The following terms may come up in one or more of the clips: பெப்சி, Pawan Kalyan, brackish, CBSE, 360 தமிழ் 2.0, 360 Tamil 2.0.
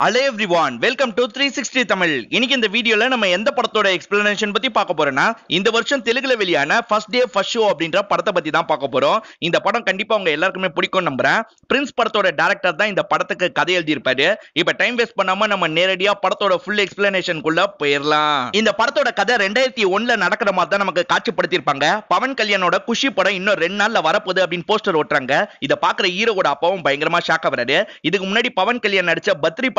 Hello everyone, welcome to 360 Tamil. இன்னைக்கு இந்த வீடியோல நம்ம எந்த படத்தோட எக்ஸ்பிளனேஷன் பத்தி பார்க்க போறோம்னா இந்த வருஷம் தெலுங்குல வெளியான ஃபர்ஸ்ட் டே ஃபர்ஸ்ட் ஷோ அப்படிங்கற படத்தை பத்தி தான் பார்க்க போறோம். இந்த படம் கண்டிப்பா உங்க எல்லாருக்குமே பிடிக்கும் நம்புறேன். பிரின்ஸ் படத்தோட டைரக்டர் தான் இந்த படத்துக்கு கதை எழுதி இருப்பாரு. இப்போ டைம் வேஸ்ட் பண்ணாம நம்ம நேரடியா படத்தோட ஃபுல் எக்ஸ்பிளனேஷனுக்குள்ள போயிரலாம். இந்த படத்தோட கதை 2001ல நடக்கிற மாதிரி தான் நமக்கு காட்சிப்படுத்தி இருப்பாங்க. பவன் கல்யாணோட குஷி படம் இன்னும் 2 நாள்ல வரப்போகுது அப்படின் போஸ்டர் ஓட்டறாங்க. இத பாக்குற ஹீரோவோட அப்பாவும் பயங்கரமா ஷாக் ஆவறாரு. இதுக்கு முன்னாடி பவன் கல்யாண் நடிச்ச பத்ரி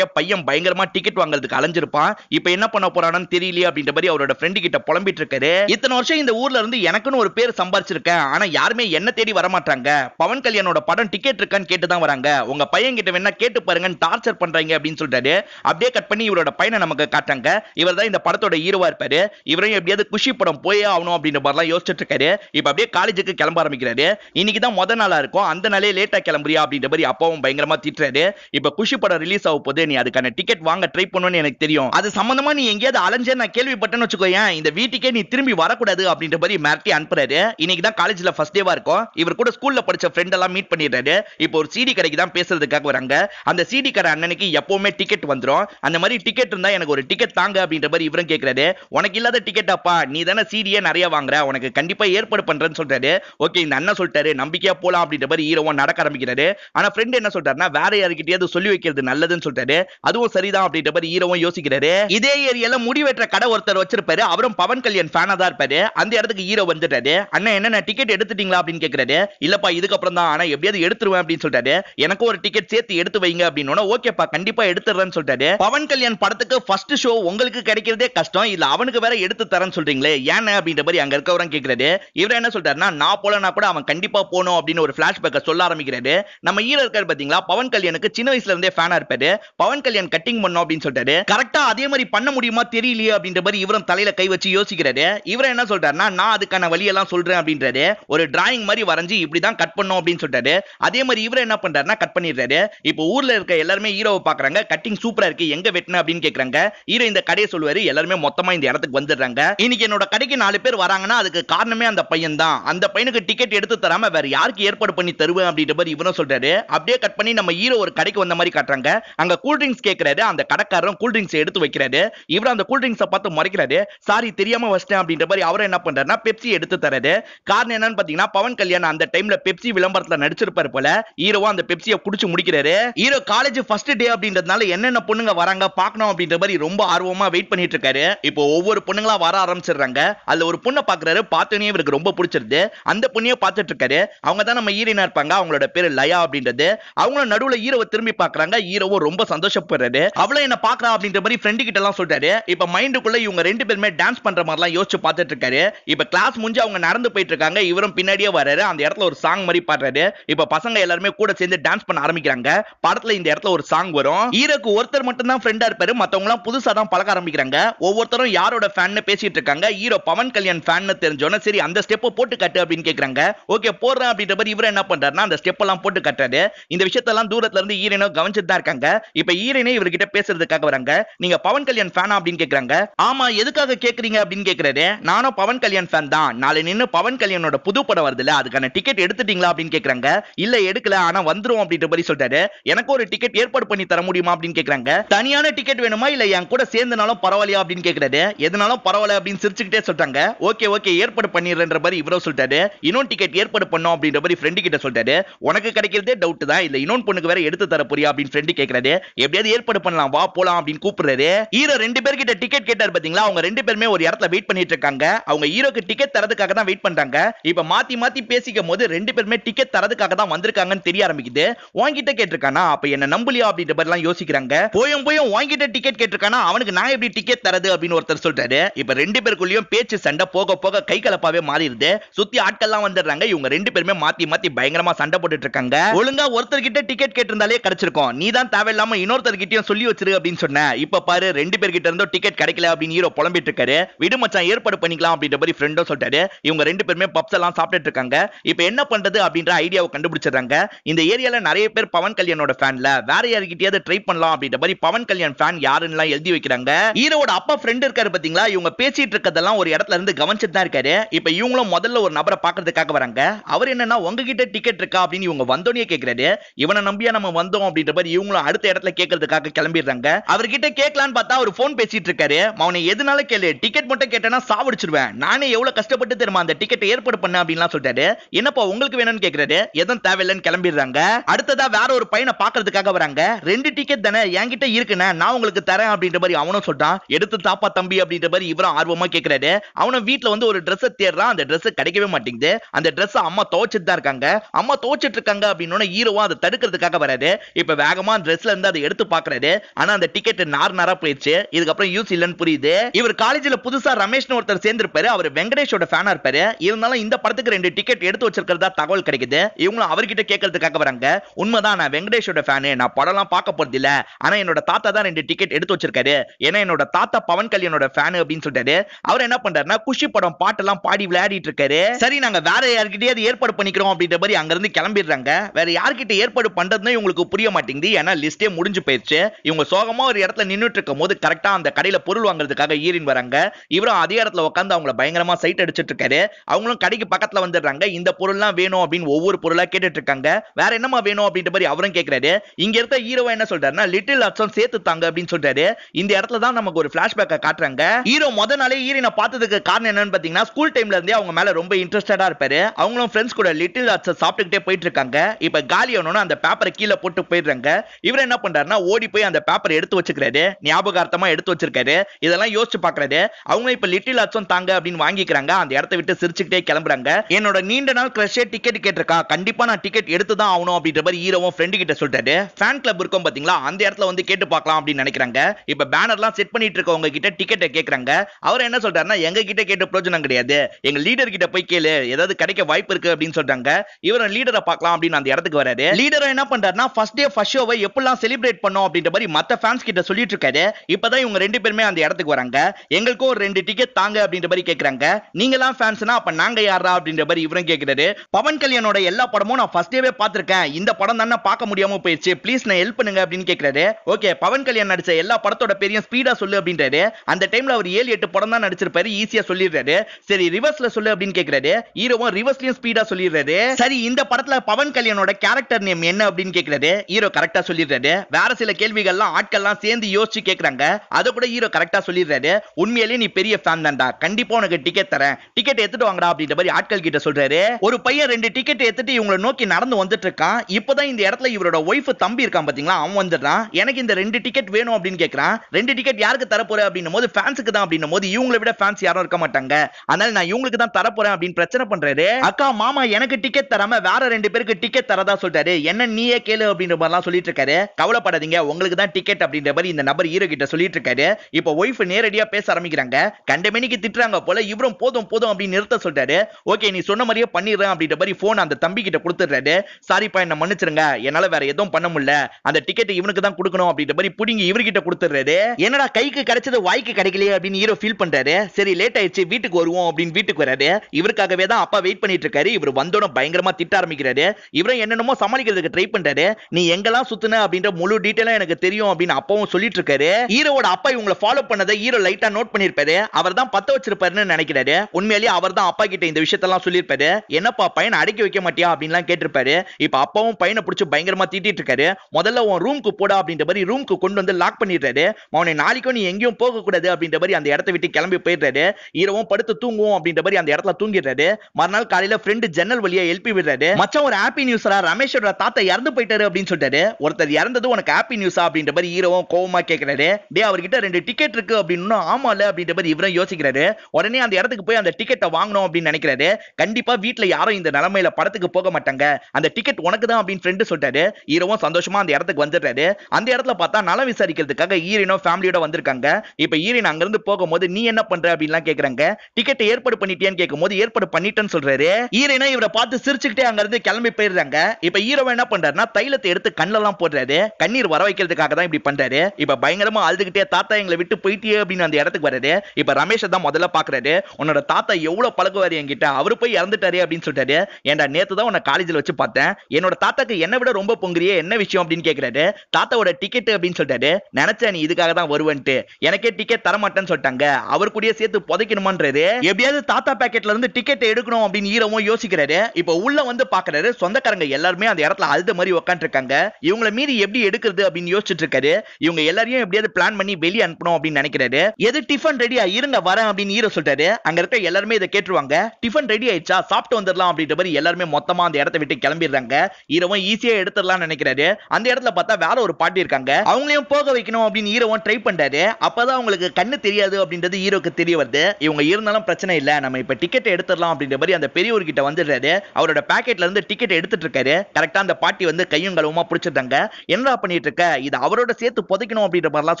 பையன் பயங்கரமா டிக்கெட் வாங்குறதுக்கு அலைஞ்சிருப்பான். இப்ப என்ன பண்ண போறானு தெரியலையே அப்படின்ற மாதிரி அவரோட ஃப்ரெண்ட் கிட்ட புலம்பிட்டு இருக்காரு. இத்தனை வருஷம் இந்த ஊர்ல இருந்து எனக்குன்னு ஒரு பேர் சம்பாதிச்சிருக்கேன், ஆனா யாருமே என்ன தேடி வரமாட்டாங்க. பவன் கல்யாணோட படம் டிக்கெட் இருக்கான்னு கேட்டுதான் வராங்க, உங்க பையன் கிட்ட வேணா கேட்டு பாருங்கன்னு டார்ச்சர் பண்றாங்க அப்படின்னு சொல்றாரு. அப்படியே கட் பண்ணி இவரோட பையனை நமக்கு காட்டாங்க. இவர் தான் இந்த படத்தோட ஹீரோவா இருப்பாரு. இவரையும் எப்படியாவது குஷி படம் போயே ஆகணும் அப்படின்ற மாதிரிலாம் யோசிச்சுட்டு இருக்காரு. இப்ப அப்படியே காலேஜுக்கு கிளம்ப ஆரம்பிக்கிறாரு. இன்னைக்குதான் முத நாளா இருக்கும், அந்த நாளே லேட்டா கிளம்புறியா அப்படின்ற மாதிரி அப்பாவும் பயங்கரமா திட்டுறாரு. இப்ப குஷி படம் ரிலீஸ் ஆகும் போது நீ அதுக்கான டிக்கெட் வாங்க ட்ரை பண்ணுன்னு எனக்கு தெரியும், அது சம்பந்தமா நீ எங்கேயாவது அலைஞ்சே நான் கேள்விப்பட்டேன்னு வச்சுக்கோயேன், இந்த வீட்டுக்கே நீ திரும்பி வரக்கூடாது அப்படின்ற மாதிரி மிரட்டி அனுப்புறாரு. இன்னைக்கு தான் காலேஜ்ல ஃபர்ஸ்ட் டேவா இருக்கும். இவர் கூட ஸ்கூல்ல படிச்ச ஃப்ரெண்ட் எல்லாம் மீட் பண்ணிடுறாரு. இப்போ ஒரு சிடி கடைக்கு தான் பேசுறதுக்காக வராங்க. அந்த சிடி கடை அண்ணனுக்கு எப்பவுமே டிக்கெட் வந்துடும். அந்த மாதிரி டிக்கெட் இருந்தா எனக்கு ஒரு டிக்கெட் தாங்க அப்படின்ற மாதிரி இவரும் கேட்கிறாரு. உனக்கு இல்லாத டிக்கெட்டாப்பா, நீ தானே சிடியே நிறைய வாங்குற, உனக்கு கண்டிப்பா ஏற்பாடு பண்றேன்னு சொல்றாரு. ஓகே இந்த அண்ணன் சொல்லிட்டாரு, நம்பிக்கையா போலாம் அப்படின்ற மாதிரி ஹீரோவா நடக்க ஆரம்பிக்கிறாரு. ஆனா ஃப்ரெண்ட் என்ன சொல்றாருன்னா வேற யாருக்கிட்டே சொல்லி வைக்கிறது நல்லதுன்னு சொல்றாரு. அதுவும் சரிதான் அப்படின்ற மாதிரி ஹீரோவும் யோசிக்கிறாரு. இதே ஏரியால முடிவெற்ற கடை ஒருத்தர் வச்சிருப்பாரு, அவரும் பவன் கல்யாண் ஃபேனா தான் இருப்பாரு. அந்த இடத்துக்கு ஹீரோ வந்துட்டாரு. அண்ணா என்ன டிக்கெட் எடுத்துட்டீங்களா அப்படின்னு கேட்கிறாரு. இல்லப்பா இதுக்கப்புறம் தான், ஆனா எப்படியாவது எடுத்துருவேன் அப்படின்னு சொல்றாரு. எனக்கும் ஒரு டிக்கெட் சேர்த்து எடுத்து வைங்க அப்படின்னு. ஓகேப்பா கண்டிப்பா எடுத்துறேன்னு சொல்றாரு. பவன் கல்யாண் படத்துக்கு ஃபர்ஸ்ட் ஷோ உங்களுக்கு கிடைக்கிறதே கஷ்டம், இல்ல அவனுக்கு வேற எடுத்து தரேன்னு சொல்றீங்களே ஏன் அப்படின்ற மாதிரி அங்க இருக்கவரும் கேட்கிறாரு. இவர என்ன சொல்றாருன்னா நான் போலனா கூட அவன் கண்டிப்பா போனோம் அப்படின்னு ஒரு பிளாஷ்பேக்கை சொல்ல ஆரம்பிக்கிறாரு. நம்ம ஹீரோ இருக்காரு பாத்தீங்களா, பவன் கல்யாணுக்கு சின்ன வயசுல இருந்தே ஃபேனா இருப்பாரு. பவன் கல்யாண் கட்டிங் பண்ணோம் அப்படின்னு சொல்றாரு. கரெக்டா அதே மாதிரி பண்ண முடியுமா தெரியலையே அப்படின்ற மாதிரி இவரும் தலையில கை வச்சு யோசிக்கிறாரு. இவர என்ன சொல்றாருன்னா நான் அதுக்கான வழியெல்லாம் சொல்றேன் அப்படின்றாரு. ஒரு டிராயிங் மாதிரி வரைஞ்சி இப்படிதான் கட் பண்ணோம் அப்படின்னு சொல்றாரு. அதே மாதிரி இவர என்ன பண்றாருன்னா கட் பண்ணிடுறாரு. இப்போ ஊர்ல இருக்க எல்லாருமே ஹீரோவை பாக்குறாங்க. கட்டிங் சூப்பரா இருக்கு, எங்க வெட்டணும் அப்படின்னு கேக்குறாங்க. ஹீரோ இந்த கடையை சொல்லுவாரு. எல்லாருமே மொத்தமா இந்த இடத்துக்கு வந்துடுறாங்க. இன்னைக்கு என்னோட கடைக்கு 4 பேர் வராங்கன்னா அதுக்கு காரணமே அந்த பையன் தான். அந்த பையனுக்கு டிக்கெட் எடுத்து தராம வேற யாருக்கு ஏற்பாடு பண்ணி தருவேன் அப்படின்ற மாதிரி இவரும் சொல்றாரு. அப்படியே கட் பண்ணி நம்ம ஹீரோ ஒரு கடைக்கு வந்த மாதிரி காட்டுறாங்க. அங்க கூல் ட்ரிங்க்ஸ் கேக்குறாரு. அந்த கடைக்காரரும் கூல் ட்ரிங்க்ஸ் எடுத்து வைக்கிறாரு. இவர அந்த கூல் ட்ரிங்க்ஸை பார்த்து முறைக்கிறாரு. சாரி தெரியாம வச்சிட்டேன் அப்படின்ற மாதிரி அவரை என்ன பண்றாருன்னா பெப்சி எடுத்து தராரு. காரணம் என்னன்னு பாத்தீங்கன்னா பவன் கல்யாண் அந்த டைம்ல பெப்சி விளம்பரத்துல நடிச்சிருப்பாரு போல. ஹீரோவா அந்த பெப்சியை குடிச்சு முடிக்கிறாரு. ஹீரோ காலேஜ் ஃபர்ஸ்ட் டே அப்படின்றதுனால என்னென்ன பொண்ணுங்க வராங்க பாக்கணும் அப்படின்ற மாதிரி ரொம்ப ஆர்வமா வெயிட் பண்ணிட்டு இருக்காரு. இப்போ ஒவ்வொரு பொண்ணுங்களா வர ஆரம்பிச்சிடுறாங்க. அதுல ஒரு பொண்ணை பாக்குறாரு. பார்த்தோன்னே இவருக்கு ரொம்ப பிடிச்சிருது. அந்த பொண்ணையே பார்த்துட்டு இருக்காரு. அவங்க தான் நம்ம ஹீரோயினா இருப்பாங்க. அவங்களோட பேரு லயா அப்படின்றது. அவங்கள நடுவுல ஹீரோவை திரும்பி பாக்குறாங்க. ஹீரோவும் ரொம்ப சந்தோஷப்படுறாரு. அவளை என்ன பாக்குறா அப்படின்ற மாதிரி ஃப்ரெண்ட் கிட்ட எல்லாம் சொல்றாரு. இப்ப மைண்டுக்குள்ள இவங்க 2 பேருமே டான்ஸ் பண்ற மாதிரி எல்லாம் யோசிச்சு பார்த்துட்டு இருக்காரு. இப்ப கிளாஸ் முடிஞ்சு அவங்க நடந்து போயிட்டு இருக்காங்க. இவரும் பின்னாடியே வராரு. அந்த இடத்துல ஒரு சாங் மாதிரி பாடுறாரு. இப்ப பசங்க எல்லாருமே கூட சேர்ந்து டான்ஸ் பண்ண ஆரம்பிக்கிறாங்க. படத்துல இந்த இடத்துல ஒரு சாங் வரும். ஹீரோக்கு ஒருத்தர் மட்டும் தான் ஃப்ரெண்டா இருப்பாரு, மத்தவங்க எல்லாம் புதுசா தான் பழக ஆரம்பிக்கிறாங்க. ஒவ்வொருத்தரும் யாரோட ஃபேன் பேசிட்டு இருக்காங்க. ஹீரோ பவன் கல்யாண் ஃபேன் தெரிஞ்சோன்னா சரி அந்த ஸ்டெப்பை போட்டு கட்டு அப்படின்னு கேக்குறாங்க. ஓகே போடுறேன் அப்படின்ற மாதிரி இவரை என்ன பண்றாருன்னா அந்த ஸ்டெப் எல்லாம் போட்டு கட்டுறாரு. இந்த விஷயத்தெல்லாம் தூரத்துல இருந்து ஹீரோனோ கவனிச்சுட்டு தான் இருக்காங்க. இப்ப ஹீரோனே இவர்கிட்ட பேசுறதுக்காக வராங்க. நீங்க பவன் கல்யாண் ஃபேனா அப்படின்னு கேக்குறாங்க. ஆமா எதுக்காக கேக்குறீங்க அப்படின்னு கேக்குறாரு. நானும் பவன் கல்யாண் ஃபேன் தான், நாளை நின்னு பவன் கல்யாணோட புது படம் வருதுல அதுக்கான டிக்கெட் எடுத்துட்டீங்களா அப்படின்னு கேக்குறாங்க. இல்ல எடுக்கல, ஆனா வந்துரும் அப்படின்ற மாதிரி சொல்றாரு. எனக்கு ஒரு டிக்கெட் ஏற்பாடு பண்ணி தர முடியுமா அப்படின்னு கேக்குறாங்க. தனியான டிக்கெட் வேணுமா இல்ல என் கூட சேர்ந்தனாலும் பரவாயில்லையா அப்படின்னு கேக்குறாரு. எதனாலும் பரவாயில்ல அப்படின்னு சிரிச்சுக்கிட்டே சொல்றாங்க. ஓகே ஓகே ஏற்பாடு பண்ணிடுறன்ற மாதிரி இவரும் சொல்றாரு. இன்னொரு டிக்கெட் ஏற்பாடு பண்ணோம் அப்படின்ற மாதிரி ஃப்ரெண்டு கிட்ட சொல்றாரு. உனக்கு கிடைக்கிறதே டவுட் தான், இல்ல இன்னொரு பொண்ணுக்கு வேற எடுத்து தர போறியா அப்படின்னு ஃப்ரெண்டு கேக்குறாரு. எப்படியாவது ஏற்பாடு பண்ணலாம் வா போலாம் அப்படின்னு கூப்பிடுறாரு. ஹீரோ 2 பேர்கிட்ட டிக்கெட் கேட்டாரு பாத்தீங்களா. அவங்க 2 பேருமே ஒரு இடத்துல வெயிட் பண்ணிட்டு இருக்காங்க. அவங்க ஹீரோக்கு டிக்கெட் தரதுக்காக தான் வெயிட் பண்றாங்க. இப்ப மாத்தி மாத்தி பேசிக்கும் போது 2 பேருமே டிக்கெட் தரதுக்காக தான் வந்திருக்காங்கன்னு தெரிய ஆரம்பிக்குது. வாங்கிட்ட கேட்டிருக்கானா அப்ப என்ன நம்பலையா அப்படின்ற மாதிரி எல்லாம் யோசிக்கிறாங்க. போயும் வாங்கிட்ட டிக்கெட் கேட்டிருக்கானா அவனுக்கு நான் எப்படி டிக்கெட் தரது அப்படின்னு ஒருத்தர் சொல்றாரு. இப்ப 2 பேருக்குள்ளயும் பேச்சு சண்டை போக போக கை கலப்பாவே மாறிடுது. சுத்தி ஆட்கள்லாம் வந்துடுறாங்க. இவங்க 2 பேருமே மாத்தி மாத்தி பயங்கரமா சண்டை போட்டுட்டு இருக்காங்க. ஒழுங்கா ஒருத்தர் கிட்ட டிக்கெட் கேட்டிருந்தாலே கிடைச்சிருக்கும், நீ தான் தேவையில்லாம இன்னொருத்தர் கிட்டயும் சொல்லி வச்சிரு அப்படின்னு சொன்னேன். இப்ப பாரு 2 பேர் கிட்ட இருந்தோ டிக்கெட் கிடைக்கல அப்படின்னு ஹீரோ புலம்பிட்டு இருக்காரு. விடு மச்சான் ஏற்பாடு பண்ணிக்கலாம் அப்படின்ற மாதிரி ஃப்ரெண்டோ சொல்றாரு. இவங்க 2 பேருமே பப்ஸ் எல்லாம் சாப்பிட்டுட்டு இருக்காங்க. இப்போ என்ன பண்றது அப்படின்ற ஐடியாவை கண்டுபிடிச்சாங்க. இந்த ஏரியால நிறைய பேர் பவன் கல்யாணோட ஃபேன்ல வேற யாருக்கிட்டயாவது ட்ரை பண்ணலாம் அப்படின்ற மாதிரி பவன் கல்யாண் ஃபேன் யாருன்னு எழுதி வைக்கிறாங்க. ஹீரோட அப்பா ஃப்ரெண்ட் இருக்காரு பாத்தீங்களா, இவங்க பேசிட்டு இருக்கதெல்லாம் ஒரு இடத்துல இருந்து கவனிச்சுட்டு தான் இருக்காரு. இப்ப இவங்களும் முதல்ல ஒரு நபரை பாக்குறதுக்காக வராங்க. அவர் என்னன்னா உங்ககிட்ட டிக்கெட் இருக்கா அப்படின்னு இவங்க வந்தோனே கேக்குறாரு. இவனை நம்பியா நம்ம வந்தோம் அப்படின்ற மாதிரி இவங்களும் அடுத்த இடத்துல கேக்குறதுக்காக கிளம்பிடுறாங்க. அவர்கிட்ட கேட்கலான்னு பார்த்தா அவர் போன் பேசிட்டு இருக்காரு. அவனை எதுனால கேளு, டிக்கெட் மட்டும் கேட்டேன்னா சாவடிச்சிருவேன், நானே எவ்வளவு கஷ்டப்பட்டு தெரியுமா அந்த டிக்கெட் ஏற்பாடு பண்ண அப்படின்லாம் சொல்றாரு. என்னப்பா உங்களுக்கு வேணும்னு கேக்குறாரு. எதுவும் தேவையில்லைன்னு கிளம்பிடுறாங்க. அடுத்ததா வேற ஒரு பையனை பாக்குறதுக்காக வராங்க. ரெண்டு டிக்கெட் தானே என்கிட்ட இருக்குன்னா நான் உங்களுக்கு தரேன் அப்படின்ற மாதிரி அவனும் சொல்றான். எடுத்து தாப்பா தம்பி அப்படின்ற மாதிரி இவரும் ஆர்வமா கேக்குறாரு. அவனும் வீட்டுல வந்து ஒரு ட்ரெஸ் தேடுறான். அந்த ட்ரெஸ் கிடைக்கவே மாட்டேங்குது. அந்த ட்ரெஸ் அம்மா துவைச்சிட்டு தான் இருக்காங்க. அம்மா துவைச்சிட்டு இருக்காங்க அப்படின்னு ஹீரோவா அதை தடுக்கிறதுக்காக வராது. இப்ப வேகமா ட்ரெஸ்ல இருந்து அதை எடுத்து பாக்குறாரு. ஆனா அந்த டிக்கெட் நார் நாரா போயிடுச்சு. இதுக்கப்புறம் யூஸ் இல்லன்னு புரியுது. இவர் காலேஜ்ல புதுசா ரமேஷ்னு ஒருத்தர் சேர்ந்திருப்பாரு. அவர் வெங்கடேஷோட ஃபேனா இருப்பாரு. இருந்தாலும் இந்த படத்துக்கு ரெண்டு டிக்கெட் எடுத்து வச்சிருக்கிறதா தகவல் கிடைக்குது. இவங்களும் அவர்கிட்ட கேட்கறதுக்காக வராங்க. உண்மைதான், நான் வெங்கடேஷோட ஃபேனு, நான் படம்லாம் பார்க்க போறது இல்ல, ஆனா என்னோட தாத்தா தான் ரெண்டு டிக்கெட் எடுத்து வச்சிருக்காரு, ஏன்னா என்னோட தாத்தா பவன் கல்யாணோட ஃபேனு அப்படின்னு சொல்றாரு. அவர் என்ன பண்றாருன்னா குஷி படம் பாட்டெல்லாம் பாடி விளையாடிட்டு இருக்காரு. சரி நாங்க வேற யார்கிட்டயாவது ஏற்பாடு பண்ணிக்கிறோம் அப்படின்ற மாதிரி அங்க இருந்து கிளம்பிடுறாங்க. வேற யார்கிட்ட ஏற்பாடு பண்றதுன்னு இவங்களுக்கு புரிய மாட்டேங்குது. ஏன்னா லிஸ்டே முடிஞ்சு போயிடுச்சு. இவங்க சோகமா ஒரு இடத்துல நின்னுட்டு இருக்கும் போது கரெக்டா அந்த கடையில பொருள் வாங்குறதுக்காக ஈரின் வராங்க. இவரும் அதே இடத்துல உட்காந்து அவங்களை பயங்கரமா சைட் அடிச்சிட்டு இருக்காரு. அவங்களும் கடைக்கு பக்கத்துல வந்துடுறாங்க. இந்த பொருள்லாம் வேணும் அப்படின்னு ஒவ்வொரு பொருளா கேட்டுட்டு இருக்காங்க. வேற என்னமா வேணும் அப்படின்ற மாதிரி அவரும் கேட்கிறாரு. இங்க இருக்க ஹீரோவை என்ன சொல்றாருன்னா லிட்டில் அட்சம் சேர்த்து தாங்க அப்படின்னு சொல்றாரு. இந்த இடத்துல தான் நமக்கு ஒரு பிளாஷ்பேக்கை காட்டுறாங்க. ஹீரோ முத நாளே ஈரினை பார்த்ததுக்கு காரணம் என்னன்னு பாத்தீங்கன்னா ஸ்கூல் டைம்ல இருந்தே அவங்க மேல ரொம்ப இன்ட்ரெஸ்டடா இருப்பாரு. அவங்களும் ஃப்ரெண்ட்ஸ் கூட லிட்டில் அட்சம் சாப்பிட்டுக்கிட்டே போயிட்டு இருக்காங்க. இப்ப காலி ஆனோன்னு அந்த பேப்பரை கீழே போட்டு போயிடுறாங்க. இவர் என்ன பண்றாருன்னா ஓடி போய் அந்த பேப்பரை எடுத்து வச்சுக்கிறாரு. ஞாபகார்த்தமா எடுத்து வச்சிருக்காரு. இதெல்லாம் யோசிச்சு பாக்குறாரு. அவங்க இப்ப லிட்டில் அட்சம் தாங்க அப்படின்னு வாங்கிக்கிறாங்க. அந்த இடத்த விட்டு சிரிச்சுக்கிட்டே கிளம்புறாங்க. என்னோட நீண்ட நாள் கிரஷே டிக்கெட் கேட்டிருக்கா, கண்டிப்பா நான் டிக்கெட் எடுத்து தான் ஆகணும் அப்படின்ற மாதிரி ஹீரோவும் ஃப்ரெண்டு கிட்ட சொல்றாரு. ஃபேன் கிளப் இருக்கும் பாத்தீங்களா, அந்த இடத்துல வந்து கேட்டு பார்க்கலாம் அப்படின்னு நினைக்கிறாங்க. இப்ப பேனர்லாம் செட் பண்ணிட்டு இருக்கவங்க கிட்ட டிக்கெட்டை கேட்கறாங்க. அவர் என்ன சொல்றாருன்னா எங்க கிட்ட கேட்ட பிரயோஜனம் கிடையாது, எங்க லீடர் கிட்ட போய் கேளு, ஏதாவது கிடைக்க வாய்ப்பு இருக்கு அப்படின்னு சொல்றாங்க. இவரும் லீடரை பார்க்கலாம் அப்படின்னு அந்த இடத்துக்கு வராரு. லீடரும் என்ன பண்றாருன்னா ஃபர்ஸ்ட் டே ஃபர்ஸ்ட் ஷோவை எப்படிலாம் செலிப்ரேட் பண்ணோம் அப்படின்ற மாதிரி மத்த ஃபேன்ஸ் கிட்ட சொல்லிட்டு இருக்காரு. இப்பதான் இவங்க ரெண்டு பேருமே அந்த இடத்துக்கு வராங்க. எங்களுக்கும் ஒரு ரெண்டு டிக்கெட் தாங்க அப்படின்ற மாதிரி கேட்கறாங்க. நீங்க எல்லாம் ஃபேன்ஸ்னா அப்ப நாங்க யாரா அப்படின்ற மாதிரி இவரும் கேட்கிறாரு. பவன் கல்யாணோட எல்லா படமும் நான் ஃபர்ஸ்ட் டேவே பார்த்திருக்கேன், இந்த படம் தானே பார்க்க முடியாம போயிடுச்சு, ப்ளீஸ் நான் ஹெல்ப் பண்ணுங்க அப்படின்னு கேட்கிறாரு. ஓகே, பவன் கல்யாண் நடிச்ச எல்லா படத்தோட பேரையும் ஸ்பீடா சொல்லு அப்படின்றாரு. அந்த டைம்ல அவர் 7-8 படம் தான் நடிச்சிருப்பாரு, ஈஸியா சொல்லிடுறாரு. சரி ரிவர்ஸ்ல சொல்லு அப்படின்னு கேட்கிறாரு. ஹீரோவும் ரிவர்ஸ்லயும் ஸ்பீடா சொல்லிடுறாரு. சரி இந்த படத்துல பவன் கல்யாணோட கேரக்டர் நேம் என்ன அப்படின்னு கேட்கிறாரு. ஹீரோ கரெக்டா சொல்லிடுறாரு. வேற சில கேள்விகள்லாம் ஆட்கள்லாம் சேர்ந்து யோசிச்சு கேட்கறாங்க. அதை கூட ஹீரோ கரெக்டா சொல்லிடுறாரு. உண்மையிலேயே நீ பெரிய ஃபேன் தான்டா, கண்டிப்பா உனக்கு டிக்கெட் தரேன், டிக்கெட் எடுத்துட்டு வாங்கடா அப்படின்ற மாதிரி ஆட்கள் கிட்ட சொல்றாரு. ஒரு பையன் ரெண்டு டிக்கெட் எடுத்துட்டு இவங்களை நோக்கி நடந்து வந்துட்டு இருக்கான். இப்பதான் இந்த இடத்துல இவரோட ஒய்ஃப் தம்பி இருக்கான் பாத்தீங்களா, அவன் வந்துடுறான். எனக்கு இந்த ரெண்டு டிக்கெட் வேணும் அப்படின்னு கேட்கறான். ரெண்டு டிக்கெட் யாருக்கு தரப்போற அப்படின்னும் போது ஃபேன்ஸுக்கு தான் அப்படின்னும் போது இவங்களை விட ஃபேன்ஸ் யாரும் இருக்க மாட்டாங்க, அதனால நான் இவங்களுக்கு தான் தரப்போறேன் அப்படின்னு பிரச்சனை பண்றாரு. அக்கா மாமா எனக்கு டிக்கெட் தராம வேற ரெண்டு பேருக்கு டிக்கெட் தரதா சொல்றாரு, என்ன நீயே கேளு அப்படின்ற மாதிரிலாம் சொல்லிட்டு இருக்காரு. கவலைப்படாதீங்க உங்களுக்கு தான் டிக்கெட் அப்படின்ற மாதிரி இந்த நபர் ஹீரோ கிட்ட சொல்லிட்டு இருக்காரு. இப்போ ஒய்ஃப் நேரடியா பேச ஆரம்பிக்கிறாங்க. கண்டமேனிக்கு திட்டுறாங்க போல. இவரும் போதும் போதும் அப்படின்னு நிறுத்த சொல்றாரு. ஓகே நீ சொன்ன மாதிரியே பண்ணிடுறேன் அப்படின்ற மாதிரி போன் அந்த தம்பி கிட்ட கொடுத்துடுறாரு. சாரிப்பா என்ன மன்னிச்சிருங்க, என்னால வேற எதுவும் பண்ண முடியல, அந்த டிக்கெட் இவனுக்கு தான் கொடுக்கணும் அப்படின்ற மாதிரி புடிங்கி இவர்கிட்ட கொடுத்துடுறாரு. என்னடா கைக்கு கிடைச்சது வாய்க்கு கிடைக்கலையே அப்படின்னு ஹீரோ ஃபீல் பண்றாரு. சரி லேட் ஆயிடுச்சு வீட்டுக்கு வருவோம் அப்படின்னு வீட்டுக்கு வராரு. இவருக்காகவே தான் அப்பா வெயிட் பண்ணிட்டு இருக்காரு. இவர் வந்தோட பயங்கரமா திட்ட ஆரம்பிக்கிறாரு. இவரும் என்னென்னமோ சமாளிக்கிறதுக்கு ட்ரை பண்றாரு. நீ எங்கெல்லாம் சுத்தின அப்படின்ற முழு டீடைலா எனக்கு தெரியும் அப்படின்னு அப்பவும் சொல்லிட்டு இருக்காரு. ஹீரோவோட அப்பா இவங்களை ஃபாலோ பண்ணதை ஹீரோ லைட்டா நோட் பண்ணிருப்பாரு. அவர் தான் பத்த வச்சிருப்பாருன்னு நினைக்கிறாரு. உண்மையிலேயே அவர் தான் அப்பா கிட்ட இந்த விஷயத்தெல்லாம் சொல்லியிருப்பாரு. என்னப்பா பையனை அடக்கி வைக்க மாட்டியா அப்படின்னு எல்லாம் கேட்டிருப்பாரு. இப்ப அப்பாவும் பையனை பிடிச்சி பயங்கரமா திட்டிட்டு இருக்காரு. முதல்ல உன் ரூமுக்கு போடா அப்படின்ற மாதிரி ரூமுக்கு கொண்டு வந்து லாக் பண்ணிடுறாரு. அவனை நாளைக்கும் நீ எங்கேயும் போக கூடாது அப்படின்ற மாதிரி அந்த இடத்த விட்டு கிளம்பி போயிடுறாரு. ஹீரோவும் படுத்து தூங்குவோம் அப்படின்ற மாதிரி அந்த இடத்துல தூங்கிடுறாரு. மறுநாள் காலையில ஃப்ரெண்ட் ஜன்னல் வழியா எழுப்பி விடுறாரு. மச்சான் ஒரு ஹாப்பி நியூஸ்ரா, ரமேஷோட தாத்தா இறந்து போயிட்டாரு அப்படின்னு சொல்லிட்டாரு. ஒருத்தர் இறந்தது உனக்கு ஹாப்பி நியூஸா அப்படின்ற மாதிரி ஹீரோவும் கோவமா கேட்கிறாரு. டே அவர்கிட்ட ரெண்டு டிக்கெட் இருக்கு அப்படின்னு ஆமால அப்படின்ற மாதிரி இவரும் யோசிக்கிறாரு. உடனே அந்த இடத்துக்கு போய் அந்த டிக்கெட்டை வாங்கணும் அப்படின்னு நினைக்கிறாரு. கண்டிப்பா வீட்டுல யாரும் இந்த நிலைமையில படத்துக்கு போக மாட்டாங்க, அந்த டிக்கெட் உனக்கு தான் அப்படின்னு ஃப்ரெண்டு சொல்லிட்டாரு. ஹீரோவும் சந்தோஷமா அந்த இடத்துக்கு வந்துடுறாரு. அந்த இடத்துல பார்த்தா நலம் விசாரிக்கிறதுக்காக ஹீரோனோ ஃபேமிலியோட வந்திருக்காங்க. இப்ப ஹீரோன் அங்கிருந்து போகும்போது நீ என்ன பண்ற அப்படின்லாம் கேட்கறாங்க. டிக்கெட் ஏற்பாடு பண்ணிட்டியான்னு கேட்கும்போது ஏற்பாடு பண்ணிட்டேன்னு சொல்றாரு. ஹீரோனா இவரை பார்த்து சிரிச்சுக்கிட்டே அங்க இருந்து கிளம்பி போயிடுறாங்க. இப்ப ஹீரோ என்ன பண்றாருன்னா தைலத்தை எடுத்து கண்ணெல்லாம் போடுறாரு. கண்ணீர் வர வைக்கிறதுக்காக தான் இப்படி பண்றாரு. இப்ப பயங்கரமா அழுதுகிட்டே தாத்தா எங்களை விட்டு போயிட்டே அப்படின்னு அந்த இடத்துக்கு வராரு. இப்ப ரமேஷை தான் முதல்ல பாக்குறாரு. உன்னோட தாத்தா எவ்வளவு பழகுவாரு என்கிட்ட, அவரு போய் இறந்துட்டாரு அப்படின்னு சொல்றாரு. ஏன்டா நேத்து தான் உன்னை காலேஜில் வச்சு பார்த்தேன், என்னோட தாத்தாக்கு என்னை விட ரொம்ப பொங்குறியே, என்ன விஷயம் அப்படின்னு கேட்கிறாரு. தாத்தாவோட டிக்கெட் அப்படின்னு சொல்றாரு. நினைச்சா நீ இதுக்காக தான் வருவன்ட்டு, எனக்கே டிக்கெட் தரமாட்டேன்னு சொல்லிட்டாங்க, அவர் கூடயே சேர்த்து புதைக்கணுமான்றது. எப்படியாவது தாத்தா பாக்கெட்ல இருந்து டிக்கெட் எடுக்கணும் அப்படின்னு ஹீரோவும் யோசிக்கிறாரு. இப்ப உள்ள வந்து பாக்குறாரு. சொந்தக்காரங்க எல்லாருமே அந்த இடத்துல அழுத மாதிரி உட்காந்துருக்காங்க. இவங்களை மீறி எப்படி எடுக்கிறது அப்படின்னு யோசிச்சுட்டு இருக்காரு. இவங்க எல்லாரையும் எப்படியாவது பிளான் பண்ணி வெளியே அனுப்பணும் அப்படின்னு நினைக்கிறாரு. எது டிஃபன் ரெடியா இருங்க வரேன் அப்படின்னு ஹீரோ சொல்றாரு. அங்க இருக்க எல்லாருமே இதை கேட்டுருவாங்க. டிஃபன் ரெடி ஆயிடுச்சா சாப்பிட்டு வந்துடலாம் அப்படின்ற மாதிரி எல்லாருமே மொத்தமா அந்த இடத்த விட்டு கிளம்பிடுறாங்க. ஹீரோவும் ஈஸியா எடுத்துடலாம் நினைக்கிறாரு. அந்த இடத்துல பார்த்தா வேற ஒரு பாட்டி இருக்காங்க. அவங்களையும் போக வைக்கணும் அப்படின்னு ஹீரோவும் ட்ரை பண்றாரு. அப்பதான் அவங்களுக்கு கண்ணு தெரியாது அப்படின்றது ஹீரோக்கு தெரிய வருது. இவங்க இருந்தாலும் பிரச்சனை இல்ல, நம்ம இப்ப டிக்கெட் எடுத்துடலாம் அப்படின்ற மாதிரி அந்த பெரியவர் கிட்ட வந்துடுறாரு. அவரோட பாக்கெட்ல இருந்து டிக்கெட் எடுத்துட்டு இருக்காரு. கரெக்டா அந்த பாட்டி வந்து கையும் கலவமா பிடிச்சிருந்தாங்க. என்னடா பண்ணிட்டு இருக்க, இது அவரோட சேர்த்து புதைக்கணும் அப்படின்ற மாதிரி எல்லாம்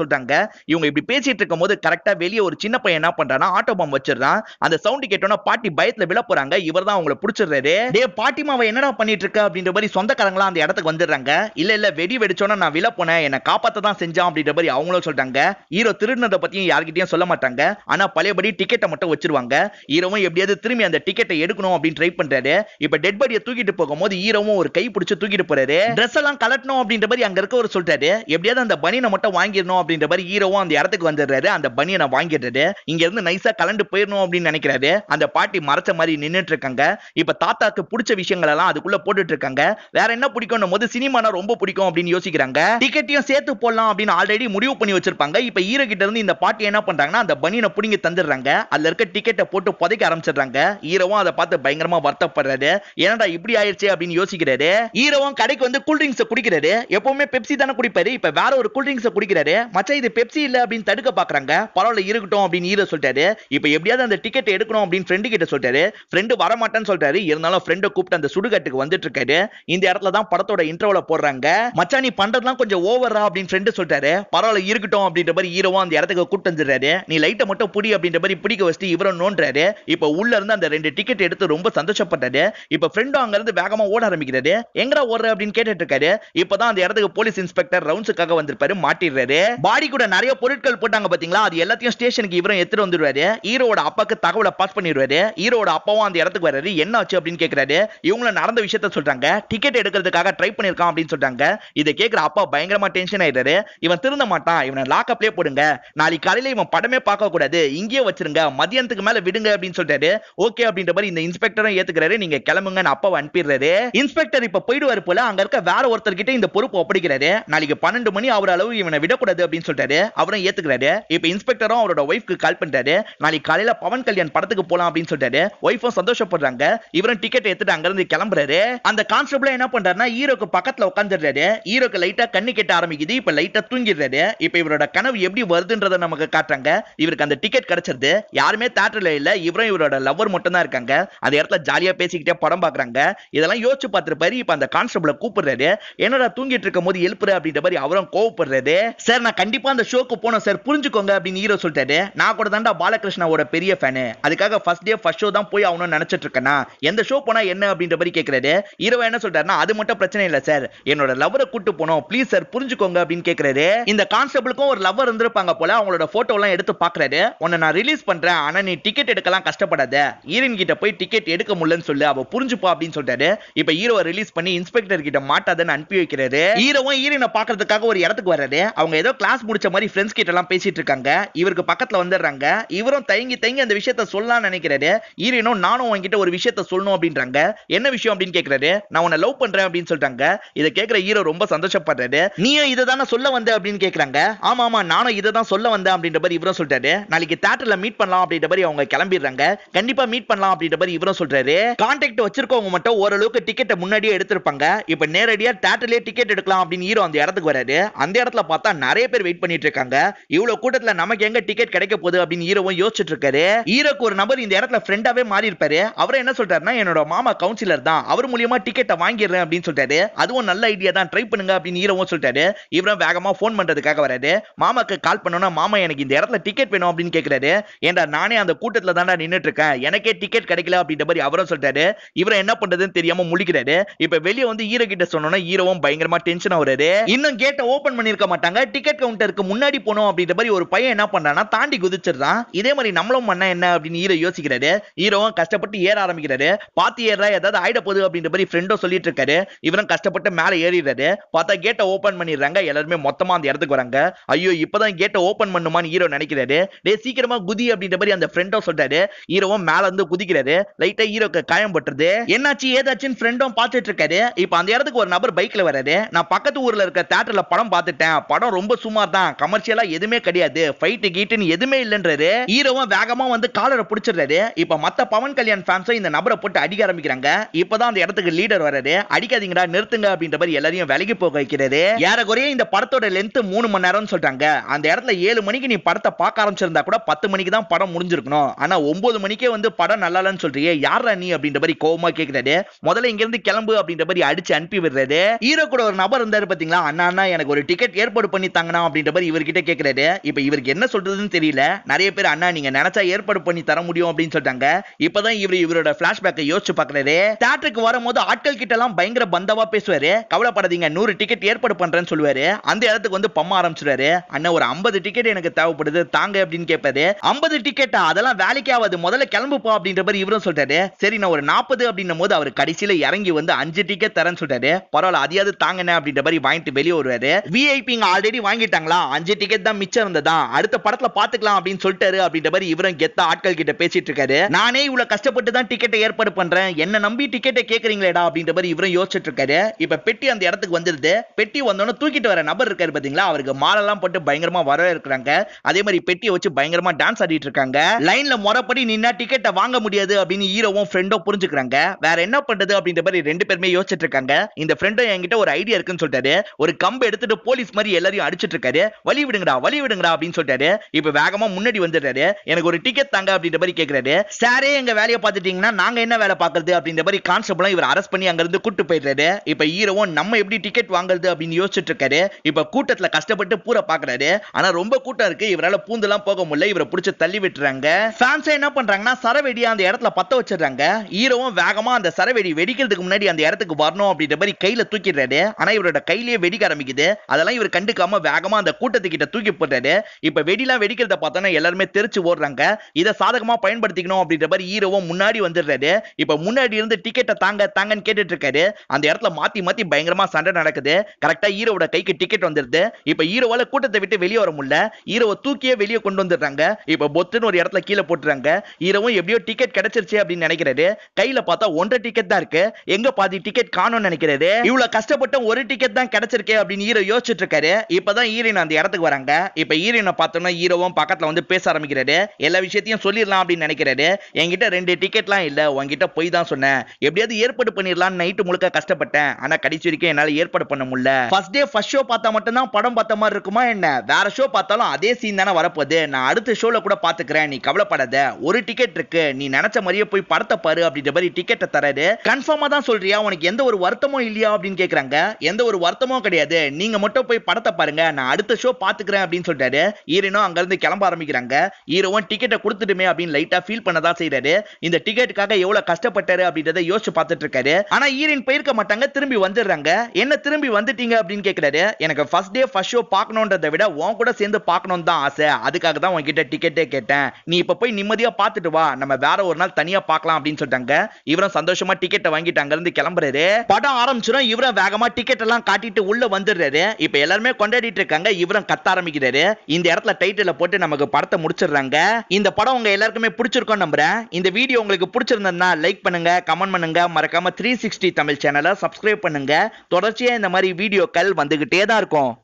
சொல்றாங்க. இவங்க இப்படி பேசிட்டு இருக்கும் போது கரெக்டா வெளியே ஒரு சின்ன பையன் என்ன பண்றானா ஆட்டோ பாம் வச்சிருந்தான். அந்த சவுண்ட் கேட்டோன்னா பாட்டி பயத்துல விழ போறாங்க. இவர் தான் அவங்களை பிடிச்சிடுறாரு. டே பாட்டிமாவை என்னடா பண்ணிட்டு இருக்க அப்படின்ற மாதிரி சொந்தக்காரங்களா அந்த இடத்துக்கு வந்துடுறாங்க. இல்ல இல்ல வெடி வெடிச்சோன்னா நான் விழ போனேன், என்னை காப்பாத்த தான் செஞ்சான் அப்படின்ற மாதிரி அவங்களும் சொல்றாங்க. ஹீரோ திருடினதை பத்தியும் யார்கிட்டயும் சொல்ல மாட்டாங்க. ஆனா பழையபடி டிக்கெட்டை மட்டும் வச்சிருவாங்க. ஹீரோவும் எப்படியாவது திரும்பி அந்த டிக்கெட்டை எடுக்கணும் அப்படின்னு ட்ரை பண்றாரு. இப்ப டெட் பாடியை தூக்கிட்டு போகும்போது ஹீரோவும் ஒரு கை பிடிச்சு தூக்கிட்டு போறாரு. ட்ரெஸ் எல்லாம் கலட்டணும் அப்படின்ற மாதிரி அங்க இருக்கவர் சொல்றாரு. எப்படியாவது அந்த பனியனை மட்டும் வாங்கிடணும் அப்படின்ற மாதிரி ஹீரோவும் அந்த இடத்துக்கு வந்துடுறாரு. அந்த பனியனை வாங்கிடுறாரு. இங்க இருந்து நைஸா கலண்டு போயிடணும் அப்படின்னு நினைக்கிறாரு. அந்த பாட்டி மறைச்ச மாதிரி நின்றுட்டு இருக்காங்க. இப்ப தாத்தாக்கு பிடிச்ச விஷயங்கள் எல்லாம் அதுக்குள்ள போட்டுட்டு இருக்காங்க. வேற என்ன பிடிக்கும் போது சினிமானா ரொம்ப பிடிக்கும் அப்படின்னு யோசிக்கிறாங்க. டிக்கெட்டையும் சேர்த்து போடலாம் அப்படின்னு ஆல்ரெடி முடிவு பண்ணி வச்சிருப்பாங்க. இப்ப ஹீரோ கிட்ட இருந்து இந்த பாட்டி என்ன பண்றாங்கன்னா அந்த பனியனை புடிங்கி தந்துடுறாங்க. அதுல இருக்க டிக்கெட்டை போட்டு புதைக்க ஆரம்பிச்சிடுறாங்க. ஹீரோவும் அதை பார்த்து பயங்கரமா வருத்தப்படுறாரு. ஏன்னா இப்படி ஆயிடுச்சு அப்படின்னு யோசிக்கிறாரு. ஹீரோவும் கடைக்கு வந்து கூல் ட்ரிங்க்ஸ் குடிக்கிறாரு. எப்பவுமே பெப்சி தானே குடிப்பாரு. இப்ப வேற ஒரு கூல் ட்ரிங்க்ஸ் குடிக்கிறாரு. மச்சான் இது பெப்சி இல்ல அப்படின்னு தடுக்க பாக்குறாங்க. பரவாயில்ல இருக்கட்டும் அப்படின்னு ஹீரோ சொல்றாரு. இப்ப எப்படியாவது அந்த டிக்கெட் எடுக்கணும் அப்படின்னு ஃப்ரெண்டு கிட்ட சொல்றாரு. ஃப்ரெண்டு வரமாட்டேன்னு சொல்றாரு. இருந்தாலும் ஃப்ரெண்டை கூப்பிட்டு அந்த சுடுகாட்டுக்கு வந்துட்டு இருக்காரு. இந்த இடத்துல தான் படத்தோட இன்டர்வல போடுறாங்க. மச்சான் நீ பண்றதுலாம் கொஞ்சம் ஓவரா அப்படின்னு ஃப்ரெண்டு சொல்றாரு. பரவாயில்ல இருக்கட்டும் அப்படின்ற மாதிரி ஹீரோவும் அந்த இடத்துக்கு கூப்பிட்டு வந்துடுறாரு. நீ லைட்டை மட்டும் புடி அப்படின்ற மாதிரி பிடிக்க வச்சு இவரும் நோன்றாரு. இப்ப உள்ள இருந்து அந்த ரெண்டு டிக்கெட் எடுத்து ரொம்ப சந்தோஷப்பட்டாரு. இப்ப ஃப்ரெண்டும் அங்க இருந்து வேகமா ஓட ஆரம்பிக்கிறாரு. எங்கடா ஓடுற அப்படின்னு கேட்டுட்டு இருக்காரு. இப்பதான் அந்த இடத்துக்கு போலீஸ் இன்ஸ்பெக்டர் ரவுண்ட்ஸுக்காக வந்திருப்பாரு. மாட்டிடுறாரு. பாடி கூட நிறைய பொருட்கள் போட்டாங்க பாத்தீங்களா, அது எல்லாத்தையும் ஸ்டேஷனுக்கு இவரும் எடுத்துட்டு வந்துடுவாரு. ஹீரோட அப்பாக்கு தகவலை பாஸ் பண்ணிடுவாரு. ஹீரோட அப்பாவும் அந்த இடத்துக்கு வர்றாரு. என்ன ஆச்சு அப்படின்னு கேட்கிறாரு. இவங்களும் நடந்த விஷயத்த சொல்றாங்க. டிக்கெட் எடுக்கிறதுக்காக ட்ரை பண்ணிருக்கான் அப்படின்னு சொல்றாங்க. இதை கேட்கிற அப்பா பயங்கரமா டென்ஷன் ஆயிடுறாரு. இவன் திருந்த மாட்டான், இவனை லாக்அப்லயே போடுங்க, நாளைக்கு காலையில இவன் படமே பார்க்க கூடாது, இங்கேயே வச்சிருங்க, மதியத்துக்கு மேல விடுங்க அப்படின்னு சொல்றாரு. ஓகே அப்படின்ற மாதிரி இந்த இன்ஸ்பெக்டரும் ஏத்துக்கிறாரு. நீங்க கிளம்புங்க அப்பாவை அனுப்பிடுறாரு. இன்ஸ்பெக்டர் இப்ப போயிடுவாரு போல. அங்க இருக்க வேற ஒருத்தர் கிட்ட இந்த பொறுப்பு ஒப்படைக்கிறாரு. நாளைக்கு 12 மணி அவர் அளவு இவனை விடக்கூடாது அப்படின்னு சொல்றாரு. அவரும் ஏத்துக்கிறாரு. இப்ப இன்ஸ்பெக்டரும் அவரோட ஒய்ஃப்க்கு கால் பண்றாரு. நாளைக்கு காலையில பவன் கல்யாண் படத்துக்கு போலாம் அப்படின்னு சொல்றாரு. ஒய்ஃபும் சந்தோஷப்படுறாங்க. இவரும் டிக்கெட் எடுத்துட்டு அங்க இருந்து கிளம்புறாரு. அந்த கான்ஸ்டபிள் என்ன பண்றாருன்னா ஹீரோக்கு பக்கத்துல உட்காந்துடுறாரு. ஹீரோக்கு லைட்டா கண்ணு கெட்ட ஆரம்பிக்குது. இப்ப லைட்டா தூங்கிடுறாரு. இப்ப இவரோட கனவு எப்படி வருதுன்றத நமக்கு காட்டுறாங்க. இவருக்கு அந்த டிக்கெட் கிடைச்சிருது. யாருமே தியேட்டர்ல இல்ல, இவரும் இவரோட லவ்வர் மட்டும் தான் இருக்காங்க. அந்த இடத்துல ஜாலியா பேசிக்கிட்டே படம் பாக்குறாங்க. இதெல்லாம் யோசிச்சு பார்த்திருப்பாரு. இப்ப அந்த கான்ஸ்டபிளை கூப்பிடுறாரு. என்னடா தூங்கிட்டு இருக்கும் போது எழுப்புற அப்படின்ற மாதிரி அவரும் கோவப்படுறாரு. சார் நான் கண்டிப்பா அந்த ஷோக்கு போனோம் சார், புரிஞ்சுக்கோங்க அப்படின்னு ஹீரோ சொல்லிட்டாரு. நான் கூட தாண்டா பாலகிருஷ்ணாவோட பெரிய ஃபேனு, அதுக்காக ஃபர்ஸ்ட் டே ஃபர்ஸ்ட் ஷோ தான் போய் அவனும் நினைச்சிட்டு இருக்கேன்னா எந்த ஷோ போனா என்ன அப்படின்ற மாதிரி கேட்கிறாரு. ஹீரோ என்ன சொல்றாருன்னா அது மட்டும் பிரச்சனை இல்ல சார், என்னோட லவ்வரை கூட்டு போனோம், ப்ளீஸ் சார் புரிஞ்சுக்கோங்க அப்படின்னு கேட்கிறாரு. இந்த கான்ஸ்டபிளுக்கும் ஒரு லவ்வர் இருந்திருப்பாங்க போல. அவங்களோட போட்டோ எல்லாம் எடுத்து பாக்குறாரு. உன்னை நான் ரிலீஸ் பண்றேன், ஆனா நீ டிக்கெட் எடுக்கலாம் கஷ்டப்படாத, ஹீரோயின் கிட்ட போய் டிக்கெட் எடுக்க முடியலன்னு சொல்லு, அவ புரிஞ்சுப்பா அப்படின்னு சொல்றாரு. இப்ப ஹீரோவை ரிலீஸ் பண்ணி இன்ஸ்பெக்டர் கிட்ட மாட்டாதன்னு அனுப்பி வைக்கிறாரு. ஹீரோவும் ஹீரோயினை பாக்குறதுக்காக ஒரு இடத்துக்கு வர்றாரு. அவங்க ஏதோ கிளாஸ் முடிச்ச மாதிரி ஃப்ரெண்ட்ஸ் கிட்ட எல்லாம் பேசிட்டு இருக்காங்க. இவருக்கு பக்கத்துல வந்துடுறாங்க. இவரும் தயங்கி தயங்கி அந்த விஷயத்த சொல்லலாம்னு நினைக்கிறாரு. ஹீரோயினும் நானும் உங்ககிட்ட ஒரு விஷயத்த சொல்லணும் அப்படின்றாங்க. என்ன விஷயம் அப்படின்னு கேட்கிறாரு. நான் உன்னை லவ் பண்றேன் அப்படின்னு சொல்றாங்க. இதை கேட்கிற ஹீரோ ரொம்ப சந்தோஷப்படுறாரு. நீயும் இதை தானே சொல்ல வந்த அப்படின்னு கேட்கிறாங்க. ஆமா ஆமா நானும் இதை தான் சொல்ல வந்தேன் அப்படின்ற மாதிரி இவரும் சொல்றாரு. நாளைக்கு தியேட்டர்ல மீட் பண்ணலாம் அப்படின்ற மாதிரி அவங்க கிளம்பிடுறாங்க. கண்டிப்பா மீட் பண்ணலாம் அப்படின்ற மாதிரி இவரும் சொல்றாரு. கான்டாக்ட் வச்சிருக்கவங்க மட்டும் ஓரளவுக்கு டிக்கெட்டை முன்னாடியே எடுத்திருப்பாங்க. இப்ப நேரடியா தியேட்டர்லயே டிக்கெட் எடுக்கலாம் அப்படின்னு ஹீரோ அந்த இடத்துக்கு வராரு. அந்த இடத்துல பார்த்தா நிறைய பேர் வெயிட் பண்ணிட்டு இருக்காங்க. இவ்வளவு கூட்டத்துல நமக்கு எங்க டிக்கெட் கிடைக்க போகுது அப்படின்னு ஹீரோவும் யோசிச்சுட்டு இருக்காரு. ஹீரோக்கு ஒரு நபர் இந்த இடத்துல ஃப்ரெண்டாவே மாறி இருப்பாரு. அவரை என்ன சொல்றாருன்னா என்னோட மாமா கவுன்சிலர் தான், அவர் மூலியமா டிக்கெட்டை வாங்கிடுறேன் அப்படின்னு சொல்றாரு. அதுவும் நல்ல ஐடியா தான், ட்ரை பண்ணுங்க அப்படின்னு ஹீரோவும் சொல்றாரு. இவரும் வேகமா போன் பண்றதுக்காக வராரு. மாமாக்கு கால் பண்ணோம்னா மாமா எனக்கு இந்த இடத்துல டிக்கெட் வேணும் அப்படின்னு கேட்கிறாரு. ஏண்டா நானே அந்த கூட்டத்துல தாண்டா நின்னுட்டு இருக்கேன், எனக்கே டிக்கெட் கிடைக்கல அப்படின்ற மாதிரி அவரும் சொல்றாரு. இவரை என்ன பண்றதுன்னு தெரியாம முழிக்கிறாரு. இப்ப வெளியே வந்து ஹீரோ கிட்ட சொன்னோம்னா ஹீரோவும் பயங்கரமா டென்ஷன் ஆகுறாரு. இன்னும் கேட்டை ஓபன் பண்ணிருக்க மாட்டாங்க. டிக்கெட் கவுண்டருக்கு முன்னாடி போனோம் அப்படின்ற மாதிரி ஒரு பையன் என்ன பண்றானா தாண்டி குதிச்சிடறான். இதே மாதிரி நம்மளும் பண்ண என்ன அப்படின்னு ஹீரோ யோசிக்கிறாரு. ஹீரோவும் கஷ்டப்பட்டு ஏற ஆரம்பிக்கிறாரு. பாத்து ஏறா ஏதாவது ஆயிட போகுது அப்படின்ற மாதிரி ஃப்ரெண்டும் சொல்லிட்டு இருக்காரு. இவரும் கஷ்டப்பட்டு மேல ஏறிடுறாரு. பார்த்தா கேட்டை ஓபன் பண்ணிடுறாங்க. எல்லாருமே மொத்தமா அந்த இடத்துக்கு வராங்க. ஐயோ இப்பதான் கேட்டை ஓபன் பண்ணுமான்னு ஹீரோ நினைக்கிறாரு. டே சீக்கிரமா குதி அப்படின்ற மாதிரி அந்த ஃப்ரெண்டும் சொல்றாரு. ஹீரோவும் மேல இருந்து குதிக்கிறாரு. லைட்டா ஹீரோக்கு காயம் பட்டுறது. என்னாச்சு ஏதாச்சுன்னு ஃப்ரெண்டும் பாத்துட்டு இருக்காரு. இப்ப அந்த இடத்துக்கு ஒரு நபர் பைக்ல வராரு. நான் பக்கத்து பக்கத்து ஊர்ல இருக்க தியேட்டர்ல படம் பார்த்துட்டேன், படம் ரொம்ப சுமார் தான், கமர்ஷியலா எதுமே கிடையாது, ஃபைட் கீட்டுன்னு எதுமே இல்லன்றாரு. ஹீரோவும் வேகமா வந்து காலரை பிடிச்சிடுறாரு. இப்ப மத்த பவன் கல்யாண் ஃபேன்ஸும் இந்த நபரை போட்டு அடிக்க ஆரம்பிக்கிறாங்க. இப்பதான் அந்த இடத்துக்கு லீடர் வர்றாரு. அடிக்காதீங்கடா, நிறுத்துங்க அப்படின்ற மாதிரி எல்லாரையும் விலகி போக வைக்கிறாரு. ஏறக்குறைய இந்த படத்தோட லென்த் 3 மணி நேரம்னு சொல்றாங்க. அந்த இடத்துல 7 மணிக்கு நீ படத்தை பார்க்க ஆரம்பிச்சிருந்தா கூட 10 மணிக்கு தான் படம் முடிஞ்சிருக்கணும். ஆனா 9 மணிக்கே வந்து படம் நல்லா இல்லன்னு சொல்றியே, யாரா நீ அப்படின்ற மாதிரி கோவமா கேக்குறாரு. முதல்ல இங்க இருந்து கிளம்பு அப்படின்ற மாதிரி அடிச்சு அனுப்பி விடுறாரு. ஹீரோ கூட ஒரு நபர் இருந்தாரு பாத்தீங்களா, அண்ணா அண்ணா எனக்கு ஒரு டிக்கெட் ஏற்பாடு பண்ணி தாங்கண்ணா அப்படின்ற மாதிரி இவர்கிட்ட கேக்குறாரு. இப்ப இவருக்கு என்ன சொல்றதுன்னு தெரியல. நிறைய பேர் அண்ணா நீங்க நினைச்சா ஏற்பாடு பண்ணி தர முடியும் அப்படின்னு சொல்றாங்க. இப்பதான் இவர் இவரோட பிளாஷ்பேக்கை யோசிச்சு பாக்குறாரு. தியேட்டருக்கு வரும்போது ஆட்கள் கிட்ட எல்லாம் பயங்கர பந்தவா பேசுவாரு. கவலைப்படாதீங்க, 100 டிக்கெட் ஏற்பாடு பண்றேன்னு சொல்லுவாரு. அந்த இடத்துக்கு வந்து பம்மா ஆரம்பிச்சுறாரு. அண்ணா ஒரு 50 டிக்கெட் எனக்கு தேவைப்படுது தாங்க அப்படின்னு கேட்பாரு. 50 டிக்கெட்டா, அதெல்லாம் வேலைக்கு ஆகாது, முதல்ல கிளம்புப்பா அப்படின்ற மாதிரி இவரும் சொல்றாரு. சரி நான் ஒரு 40 அப்படின்னும் போது அவர் கடைசியில இறங்கி வந்து 5 டிக்கெட் தரேன்னு சொல்றாரு. பரவாயில்ல அதையாவது தாங்கண்ணே அப்படின்ற மாதிரி வாங்கிட்டு வெளியே வருவாரு. விஐபிங்க ஆல்ரெடி வாங்கிட்டாங்களா, 5 டிக்கெட் தான் மிச்சம் இருந்ததா, அடுத்த படத்துல பாத்துக்கலாம் அப்படின்னு சொல்லிட்டாரு அப்படின்ற மாதிரி இவரும் கெத்தா ஆட்கள் கிட்ட பேசிட்டு இருக்காரு. நானே இவ்வளவு கஷ்டப்பட்டு தான் டிக்கெட்டை ஏற்பாடு பண்றேன், என்ன நம்பி டிக்கெட்டை கேக்குறீங்களேடா அப்படின்ற மாதிரி இவரும் யோசிச்சுட்டு இருக்காரு. இப்ப பெட்டி அந்த இடத்துக்கு வந்துருது. பெட்டி வந்தோன்னு தூக்கிட்டு வர நபர் இருக்காரு பாத்தீங்களா, அவருக்கு மாலெல்லாம் போட்டு பயங்கரமா வர இருக்கிறாங்க. அதே மாதிரி பெட்டியை வச்சு பயங்கரமா டான்ஸ் ஆடிட்டு இருக்காங்க. லைன்ல முறைப்படி நின்னா டிக்கெட்டை வாங்க முடியாது அப்படின்னு ஹீரோவும் ஃப்ரெண்டும் புரிஞ்சுக்கிறாங்க. வேற என்ன பண்றது அப்படின்ற மாதிரி ரெண்டு பேருமே யோசிச்சுட்டு இருக்காங்க. இந்த ஃப்ரெண்டும் என்கிட்ட ஒரு ஐடியா இருக்குன்னு சொல்லிட்டாரு. ஒரு கம்பு எடுத்துட்டு போலீஸ் மாதிரி எல்லாரையும் அடிச்சிட்டு இருக்காரு. வழி விடுங்கடா வழி விடுங்கடா அப்படின்னு சொல்லிட்டாரு. இப்ப வேகமா முன்னாடி வந்துட்டாரு. எனக்கு ஒரு டிக்கெட் தாங்க அப்படின்ற மாதிரி கேட்கிறாரு. சாரே எங்க வேலையை பார்த்துட்டீங்கன்னா நாங்க என்ன வேலை பாக்குறது அப்படின்ற மாதிரி கான்ஸ்டபிளும் இவர் அரெஸ்ட் பண்ணி அங்க இருந்து கூட்டு போயிடுறாரு. இப்ப ஹீரோவும் நம்ம எப்படி டிக்கெட் வாங்குறது அப்படின்னு யோசிச்சுட்டு இருக்காரு. இப்ப கூட்டத்துல கஷ்டப்பட்டு பூரா பாக்குறாரு. ஆனா ரொம்ப கூட்டம் இருக்கு, இவரால பூந்தெல்லாம் போக முடியல. இவரை பிடிச்சு தள்ளி விட்டுறாங்க. ஃபேன்ஸ் என்ன பண்றாங்கன்னா சரவெடியா அந்த இடத்துல பத்த வச்சிடறாங்க. ஹீரோவும் வேகமா அந்த சரவெடி வெடிக்கிறதுக்கு முன்னாடி அந்த இடத்துக்கு வரணும் அப்படின்ற மாதிரி கையில தூக்கிடுறாரு. ஆனா இவரோட கையிலேயே வெடிக்க ஆரம்பிக்குது. அதெல்லாம் இவர் கண்டுக்காம வேகமா அந்த கூட்டத்துக்கிட்ட தூக்கி போடுறாரு. இப்ப வெடிலாம் வெடிக்கிறத பார்த்தோன்னா எல்லாருமே தெரிச்சு ஓடுறாங்க. இதை சாதகமா பயன்படுத்திக்கணும் அப்படின்ற மாதிரி ஹீரோவும் முன்னாடி வந்துடுறாரு. இப்ப முன்னாடி இருந்து டிக்கெட்டை தாங்க தாங்கன்னு கேட்டுட்டு இருக்காரு. அந்த இடத்துல மாத்தி மாத்தி பயங்கரமா சண்டை நடக்குது. கரெக்டா ஹீரோவோட கைக்கு டிக்கெட் வந்துருது. இப்ப ஹீரோவால கூட்டத்தை விட்டு வெளியே வர முடியல. ஹீரோவை தூக்கியே வெளியே கொண்டு வந்துடுறாங்க. இப்ப பொத்துன்னு ஒரு இடத்துல கீழே போட்டுறாங்க. ஹீரோவும் எப்படியோ டிக்கெட் கிடைச்சிருச்சு அப்படின்னு நினைக்கிறாரு. கையில பார்த்தா 1.5 டிக்கெட் தான் இருக்கு. எங்க பாதி டிக்கெட் காணும்னு நினைக்கிறாரு. இவ்வளவு கஷ்டப்பட்ட 1 டிக்கெட் தான் கிடைச்சிருக்கே அப்படின்னு ஹீரோ யோசிச்சுட்டு இருக்காரு. இப்பதான் ஹீரோயின் அந்த இடத்துக்கு வராங்க. இப்ப ஹீரோயினை பார்த்தோம்னா ஹீரோவும் பக்கத்துல வந்து பேச ஆரம்பிக்கிறாரு. எல்லா விஷயத்தையும் சொல்லிடலாம் அப்படின்னு நினைக்கிறாரு. என்கிட்ட 2 டிக்கெட்லாம் இல்ல, உங்ககிட்ட போய் தான் சொன்னேன், எப்படியாவது ஏற்பாடு பண்ணிடலாம், நைட்டு முழுக்க கஷ்டப்பட்டேன், ஆனா கடைசி வரைக்கும் என்னால ஏற்பாடு பண்ண முடியல. ஃபர்ஸ்ட் டே ஃபர்ஸ்ட் ஷோ பார்த்தா மட்டும் தான் படம் பார்த்த மாதிரி இருக்குமா என்ன, வேற ஷோ பார்த்தாலும் அதே சீன் தானே வரப்போகுது, நான் அடுத்த ஷோல கூட பாத்துக்கிறேன், நீ கவலைப்படாத, 1 டிக்கெட் இருக்கு, நீ நினைச்ச மாதிரியே போய் படத்தை பாரு அப்படின்ற மாதிரி டிக்கெட்டை தராரு. கன்ஃபார்மா தான் சொல்றியா, உனக்கு எந்த ஒரு வருத்தமும் இல்லையா அப்படின்னு கேக்குறாங்க. எந்த ஒரு வருத்தமும் கிடையாது, நீங்க மட்டும் போய் படத்தை பாருங்க, நான் அடுத்த ஷோ பாத்துக்கிறேன் அப்படின்னு சொல்றாரு. ஹீரோனும் அங்க இருந்து கிளம்ப ஆரம்பிக்கிறாங்க. ஹீரோவும் டிக்கெட்டை கொடுத்துட்டுமே அப்படின்னு லைட்டா ஃபீல் பண்ணதான் செய்யறாரு. இந்த டிக்கெட்டுக்காக எவ்வளவு கஷ்டப்பட்டாரு அப்படின்றத யோசிச்சு பார்த்துட்டு இருக்காரு. ஆனா ஹீரோயின் போயிருக்க மாட்டாங்க, திரும்பி வந்துடுறாங்க. என்ன திரும்பி வந்துட்டீங்க அப்படின்னு கேக்குறாரு. எனக்கு ஃபர்ஸ்ட் டே ஃபர்ஸ்ட் ஷோ பார்க்கணும்ன்றதை விட உன் கூட சேர்ந்து பார்க்கணும் தான் ஆசை, அதுக்காக தான் உன்கிட்ட டிக்கெட்டே கேட்டேன், நீ இப்ப போய் நிம்மதியா பார்த்துட்டு வா, நம்ம வேற ஒரு நாள் தனியா பார்க்கலாம் அப்படின்னு சொல்லிட்டாங்க. இவரும் சந்தோஷமா டிக்கெட்டை வாங்கிட்டு அங்க இருந்து கிளம்புறாரு. படம் ஆரம்பிச்சிடும். இவரும் வேகமா டிக்கெட் எல்லாம் காட்டிட்டு உள்ள வந்துடுறாரு. இப்ப எல்லாருமே கொண்டாடிட்டு இருக்காங்க. இவரும் கத்த ஆரம்பிக்கிறாரு. இந்த இடத்துல டைட்டில போட்டு நமக்கு படத்தை முடிச்சிடுறாங்க. இந்த படம் உங்க எல்லாருக்குமே பிடிச்சிருக்கோம் நம்புறேன். இந்த வீடியோ உங்களுக்கு பிடிச்சிருந்ததுன்னா லைக் பண்ணுங்க, கமெண்ட் பண்ணுங்க, மறக்காம 360 தமிழ் சேனலை சப்ஸ்கிரைப் பண்ணுங்க. தொடர்ச்சியா இந்த மாதிரி வீடியோக்கள் வந்துகிட்டே தான் இருக்கும்.